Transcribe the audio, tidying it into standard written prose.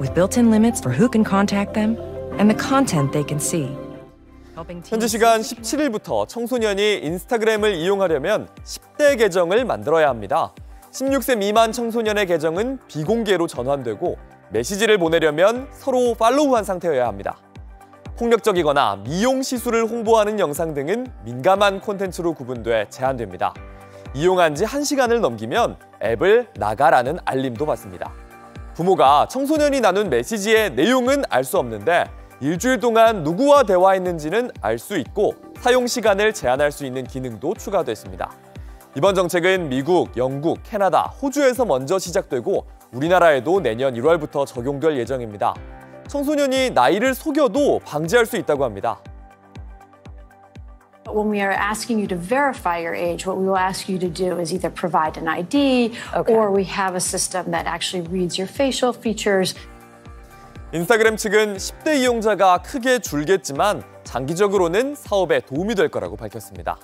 with built-in limits for who can contact them and the content they can see. 현지 시간 17일부터 청소년이 인스타그램을 이용하려면 10대 계정을 만들어야 합니다. 16세 미만 청소년의 계정은 비공개로 전환되고 메시지를 보내려면 서로 팔로우한 상태여야 합니다. 폭력적이거나 미용 시술을 홍보하는 영상 등은 민감한 콘텐츠로 구분돼 제한됩니다. 이용한 지 1시간을 넘기면 앱을 나가라는 알림도 받습니다. 부모가 청소년이 나눈 메시지의 내용은 알 수 없는데 일주일 동안 누구와 대화했는지는 알 수 있고 사용 시간을 제한할 수 있는 기능도 추가됐습니다. 이번 정책은 미국, 영국, 캐나다, 호주에서 먼저 시작되고 우리나라에도 내년 1월부터 적용될 예정입니다. 청소년이 나이를 속여도 방지할 수 있다고 합니다. When we are asking you to verify your age, what we will ask you to do is either provide an ID or we have a system that actually reads your facial features. 인스타그램 측은 10대 이용자가 크게 줄겠지만 장기적으로는 사업에 도움이 될 거라고 밝혔습니다.